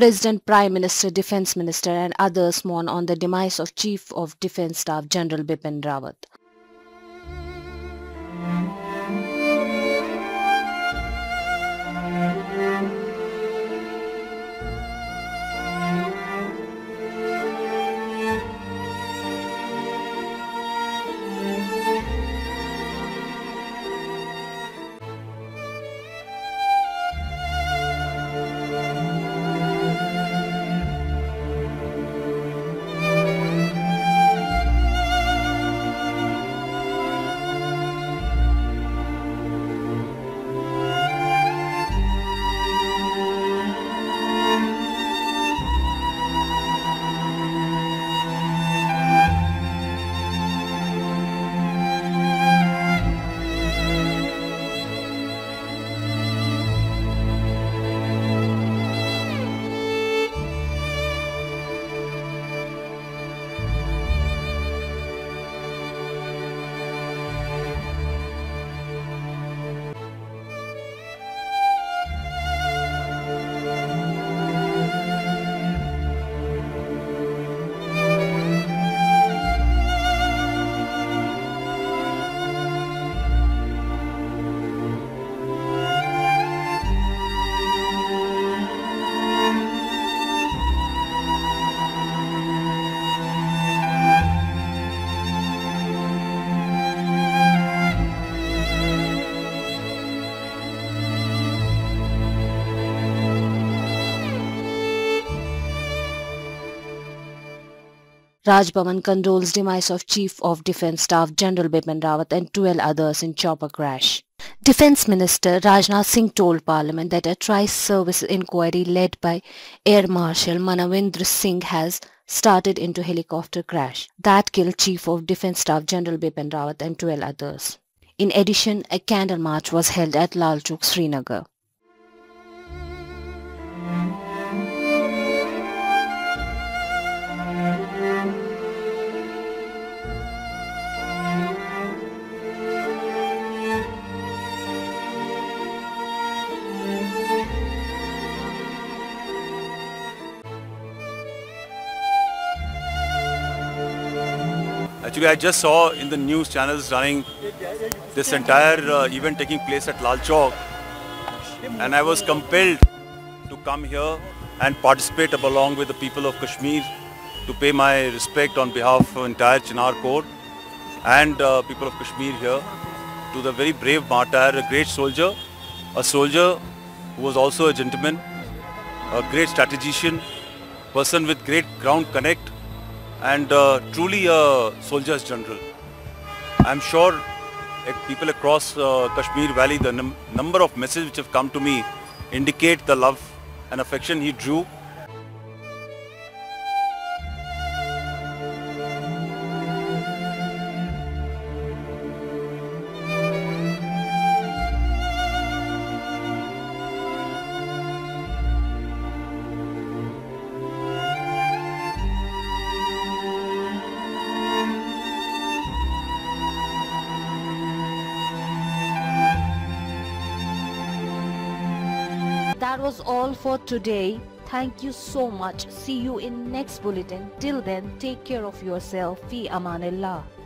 President, Prime Minister, Defence Minister and others mourn on the demise of Chief of Defence Staff General Bipin Rawat. Rajbhavan condoles demise of Chief of Defence Staff General Bipin Rawat and 12 others in chopper crash. Defence Minister Rajnath Singh told Parliament that a tri-service inquiry led by Air Marshal Manavendra Singh has started into helicopter crash that killed Chief of Defence Staff General Bipin Rawat and 12 others. In addition, a candle march was held at Lal Chowk, Srinagar. Actually, I just saw in the news channels running this entire event taking place at Lal Chowk, and I was compelled to come here and participate along with the people of Kashmir to pay my respect on behalf of entire Chinar Corps and people of Kashmir here to the very brave martyr, a great soldier, who was also a gentleman, a great strategician, person with great ground connect, and truly a soldier's general. I'm sure people across Kashmir Valley, the number of messages which have come to me indicate the love and affection he drew. That was all for today. Thank you so much. See you in next bulletin. Till then, take care of yourself. Fi amanillah.